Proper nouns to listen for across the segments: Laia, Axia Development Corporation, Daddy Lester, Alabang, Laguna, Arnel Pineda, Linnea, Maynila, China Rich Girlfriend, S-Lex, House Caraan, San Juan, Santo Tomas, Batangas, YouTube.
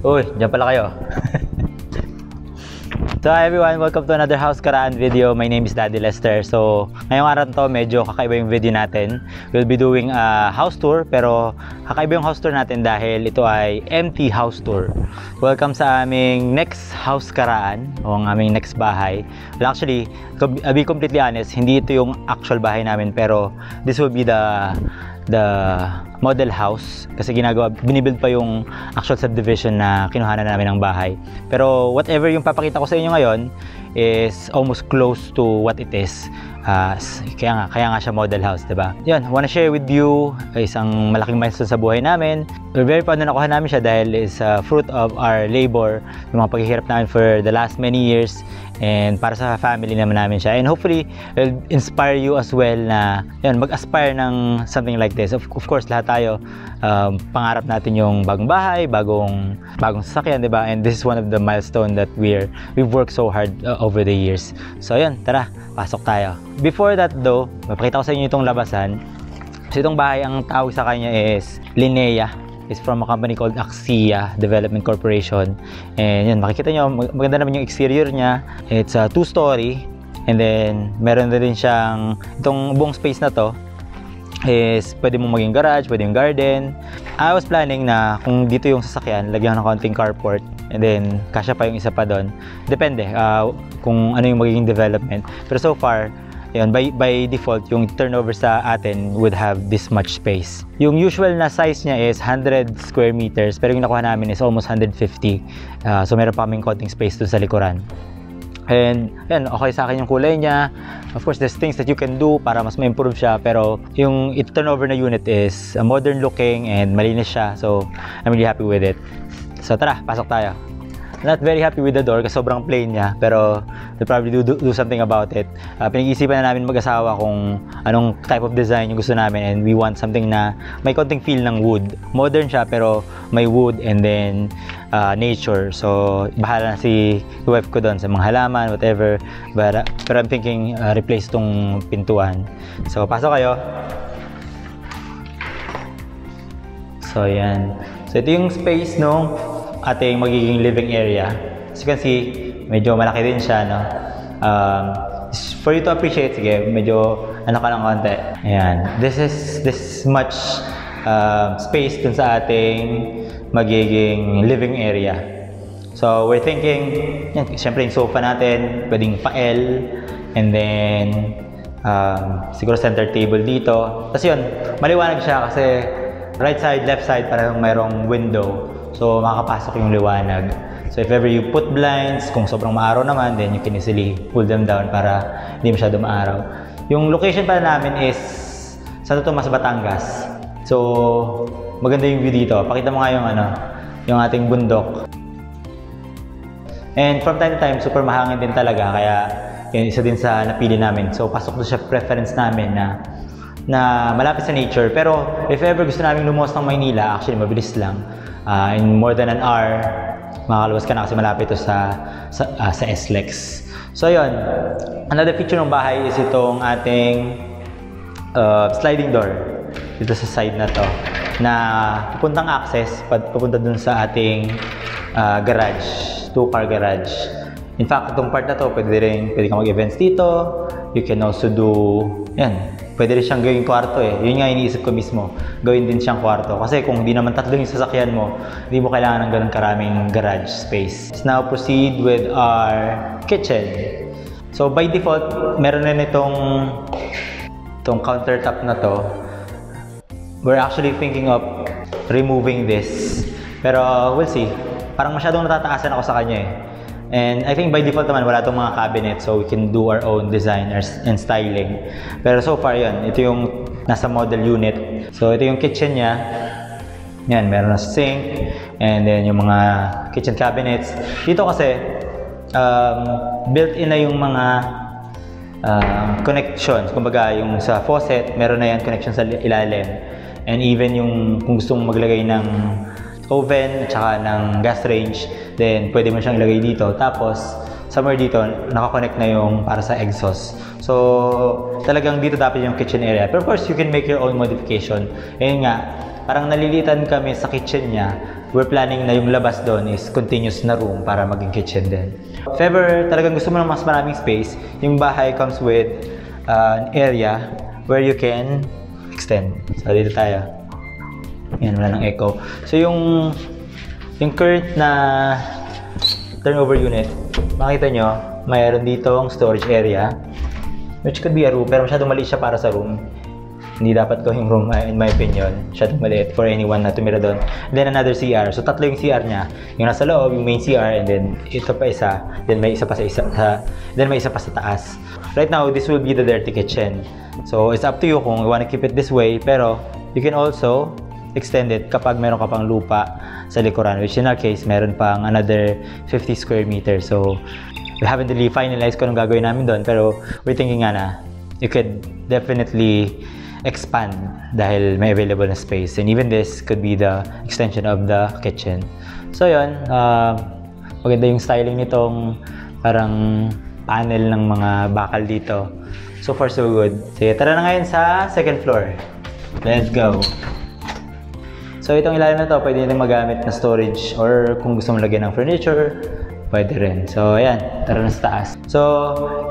Uy, dyan pala kayo. So hi everyone, welcome to another House Caraan video. My name is Daddy Lester. So ngayong araw to, medyo kakaiba yung video natin. We'll be doing a house tour, pero kakaiba yung house tour natin dahil ito ay empty house tour. Welcome sa aming next House Caraan, o ang aming next bahay. Well, actually, to be completely honest, hindi ito yung actual bahay namin, pero this will be the model house, kasi binibuild pa yung actual subdivision na kinuhanan namin ng bahay. Pero whatever yung papakita ko sa inyo ngayon is almost close to what it is. Kaya nga siya model house, diba? Yan, wanna share with you isang malaking milestone sa buhay namin. We're very proud na nakuha namin siya dahil is fruit of our labor, yung mga paghihirap namin for the last many years, and para sa family naman namin siya, and hopefully will inspire you as well na yun, mag-aspire ng something like this. Of course lahat tayo pangarap natin yung bagong bahay, bagong sasakyan, diba? And this is one of the milestone that we've worked so hard over the years. So yun, tara, pasok tayo. Before that though, mapakita ko sa inyo itong labasan. So itong bahay, ang tawag sa kanya is Linnea. It's from a company called Axia Development Corporation. And yun, makikita nyo, maganda naman yung exterior niya. It's a two-story. And then, meron na din siyang, itong buong space na to, is pwede mong maging garage, pwede yung garden. I was planning na kung dito yung sasakyan, lagyan ng konting carport. And then, kasya pa yung isa pa doon. Depende kung ano yung magiging development. Pero so far, yun, by default, yung turnover sa atin would have this much space. Yung usual na size niya is 100 square meters, pero yung nakuha namin is almost 150. So meron pa kaming konting space doon sa likuran. And yun, okay sa akin yung kulay niya. Of course, there's things that you can do para mas ma-improve siya, pero yung turnover na unit is modern looking and malinis siya. So I'm really happy with it. So tara, pasok tayo. Not very happy with the door kasi sobrang plain niya, pero we'll probably do something about it. Pinag-iisipan na namin mag-asawa kung anong type of design yung gusto namin, and we want something na may konting feel ng wood. Modern siya pero may wood and then nature. So bahala na si wife ko doon sa mga halaman, whatever. But I'm thinking replace tong pintuan. So pasok kayo. So yan. So ito yung space nung ating magiging living area. As you can see, medyo malaki din siya, no? For you to appreciate, sige, medyo ano ka ng konti. Ayan. This is much space dun sa ating magiging living area. So, we're thinking, yan, syempre yung sofa natin, pwedeng pa-L, and then, siguro center table dito. Tapos yun, maliwanag siya kasi right side, left side, parang mayroong window. So, makakapasok yung liwanag. So, if ever you put blinds, kung sobrang maaraw naman, then you can easily pull them down para hindi masyado maaraw. Yung location pala namin is Santo Tomas, Batangas. So, maganda yung view dito. Pakita mo nga yung, ano, yung ating bundok. And from time to time, super mahangin din talaga. Kaya, yun, isa din sa napili namin. So, pasok doon siya preference namin na malapit sa nature. Pero, if ever gusto namin lumuwas ng Maynila, actually, mabilis lang. In more than an hour, makakalabas ka na kasi malapit ito sa S-Lex. So yun, another feature ng bahay is itong ating sliding door dito sa side na to, na pupuntang access, papunta dun sa ating garage, two-car garage. In fact, itong part na to, pwede kang mag-events dito. You can also do, yan, pwede rin siyang gawing kwarto eh. Yun nga iniisip ko mismo. Gawin din siyang kwarto. Kasi kung di naman tatlo yung sasakyan mo, hindi mo kailangan ng ganun karaming garage space. Let's now proceed with our kitchen. So by default, meron na itong countertop na to. We're actually thinking of removing this. Pero we'll see. Parang masyadong natataasan ako sa kanya eh. And I think by default naman, wala itong mga cabinet, so we can do our own design and styling. Pero so far yun, ito yung nasa model unit. So ito yung kitchen niya. Yan, meron na sink, and then yung mga kitchen cabinets. Dito kasi, built-in na yung mga connections. Kumbaga, yung sa faucet, meron na yan connection sa ilalim. And even yung kung gusto mong maglagay ng oven at saka ng gas range, then pwede mo siyang ilagay dito. Tapos somewhere dito naka-connect na yung para sa exhaust. So talagang dito dapat yung kitchen area. But of course, you can make your own modification. Ayun nga, parang nalilitan kami sa kitchen niya. We're planning na yung labas doon is continuous na room para maging kitchen din. If ever talagang gusto mo ng mas maraming space, yung bahay comes with an area where you can extend. So dito tayo. Yan, wala ng echo. So yung current na turnover unit, makita nyo, mayroon dito ang storage area which could be a room, pero masyadong maliit siya para sa room. Hindi dapat ko yung room, in my opinion. Masyadong maliit for anyone na tumira doon. Then another CR. So tatlo yung CR niya. Yung nasa loob, yung main CR, and then ito pa isa. Then may isa pa sa taas. Right now, this will be the dirty kitchen. So it's up to you kung you wanna keep it this way, pero you can also extend it kapag meron ka pang lupa sa likuran, which in our case, meron pang another 50 square meters. So we haven't really finalized kung anong gagawin namin doon, pero we're thinking nga na you could definitely expand dahil may available na space. And even this could be the extension of the kitchen. So yun, maganda yung styling nitong parang panel ng mga bakal dito. So far so good. Sige, tara na ngayon sa second floor. Let's go! So itong ilalim na to, pwede nyo magamit na storage or kung gusto mong lagyan ng furniture, pwede rin. So, ayan. Tara na sa taas. So,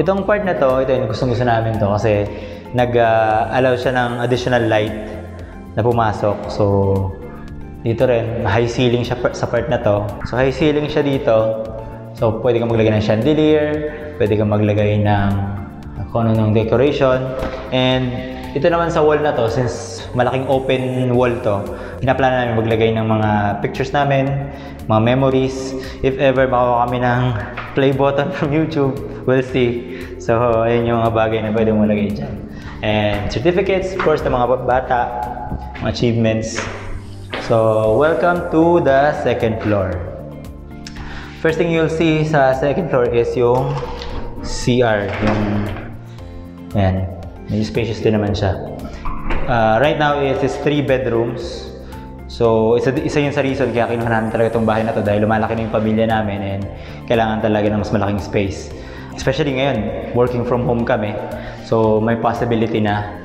itong part na to, ito yung gustong-gusto namin to kasi nag-allow siya ng additional light na pumasok. So, dito rin, high ceiling siya sa part na to. So, high ceiling siya dito. So, pwede kang maglagay ng chandelier, pwede kang maglagay ng kung ano ng decoration. And ito naman sa wall na to, since malaking open wall to, pinaplana namin maglagay ng mga pictures namin, mga memories. If ever makakuha kami ng play button from YouTube, we'll see. So, ayun yung mga bagay na pwede mo lagay dyan. And certificates, of course, ng mga bata, mga achievements. So, welcome to the second floor. First thing you'll see sa second floor is yung CR. Yung, ayan. Medyo spacious din naman siya. Right now, it's 3 bedrooms. So, isa yun sa reason kaya kinuha namin talaga itong bahay na to dahil lumalaki na yung pamilya namin and kailangan talaga ng mas malaking space. Especially ngayon, working from home kami. So, may possibility na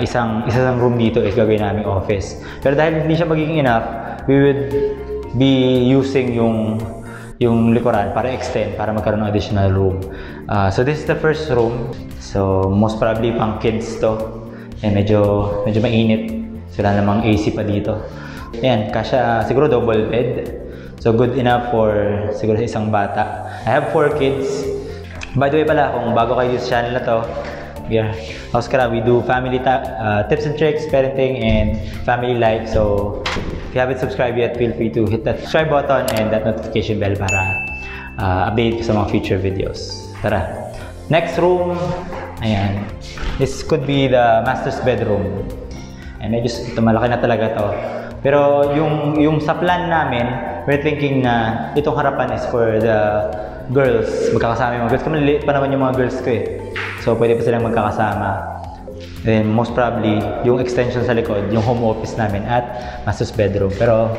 isang room dito is gagawin namin office. Pero dahil hindi siya magiging enough, we would be using yung likuran para extend, para magkaroon ng additional room. So this is the first room. So most probably pang kids to. Eh, medyo mainit. Sila namang AC pa dito. Ayan, kasya, siguro double bed. So good enough for siguro isang bata. I have 4 kids. By the way pala, kung bago kayo sa channel na to, House Caraan, we do family tips and tricks, parenting, and family life. So if you haven't subscribed yet, feel free to hit that subscribe button and that notification bell para update sa mga future videos. Tara! Next room, ayan. This could be the master's bedroom. And medyo ito, malaki na talaga to. Pero yung sa plan namin, we're thinking na itong harapan is for the girls. Magkakasama yung mga girls. Kasi maliliit pa naman yung mga girls ko eh. So pwede pa silang magkakasama. Then most probably, yung extension sa likod, yung home office namin at master's bedroom. Pero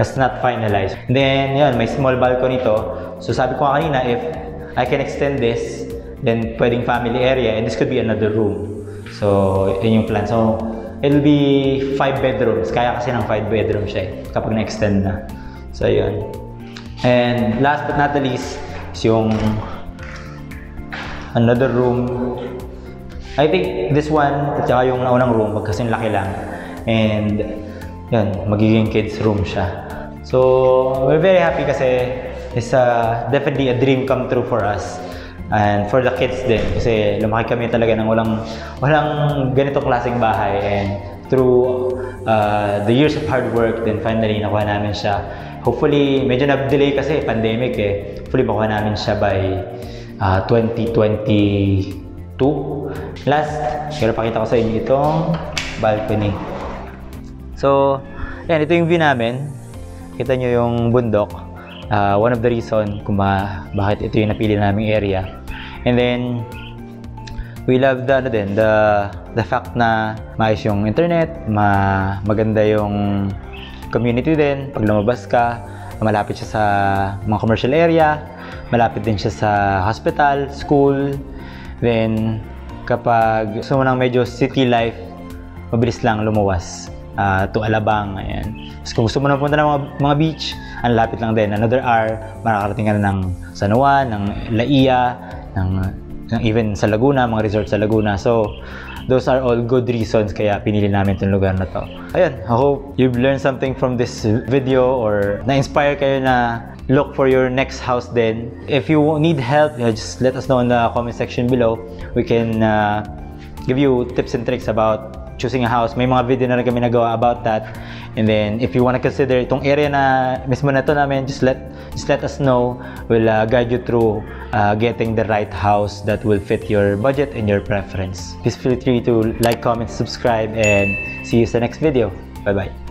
that's not finalized. And then, yun, may small balcony to. So sabi ko kanina, if I can extend this, then pwedeng family area and this could be another room. So, yun yung plan. So, it'll be 5 bedrooms. Kaya kasi ng 5 bedroom siya eh, kapag na-extend na. So, yun. And last but not the least, is yung another room. I think this one at saka yung naunang room magkasing laki lang and yun, magiging kids room siya. So we're very happy kasi it's definitely a dream come true for us and for the kids din kasi lumaki kami talaga ng walang ganitong klaseng bahay and through the years of hard work then finally nakuha namin siya. Hopefully, medyo na-delay kasi pandemic eh. Hopefully makuha namin siya by 2022. Last, pero pakita ko sa inyo itong balcony. So, yan, ito yung view namin. Kita nyo yung bundok. One of the reason kung bakit ito yung napili naming area. And then, we love the fact na maayos yung internet, maganda yung community din. Pag lumabas ka, malapit siya sa mga commercial area, malapit din siya sa hospital, school, then kapag gusto mo ng medyo city life, mabilis lang lumuwas. to Alabang. Ayan. So, kung gusto mo na pumunta ng mga beach, ang lapit lang din. Another hour, makakarating ka na ng San Juan, ng Laia, ng even sa Laguna, mga resort sa Laguna. So, those are all good reasons kaya pinili namin itong lugar na to. Ayun, I hope you've learned something from this video or na-inspire kayo na look for your next house then. If you need help, just let us know in the comment section below. We can give you tips and tricks about choosing a house. May mga video na rin kami nagawa about that. And then, if you want to consider itong area na mismo na to namin, just let us know. We'll guide you through getting the right house that will fit your budget and your preference. Please feel free to like, comment, subscribe, and see you in the next video. Bye-bye.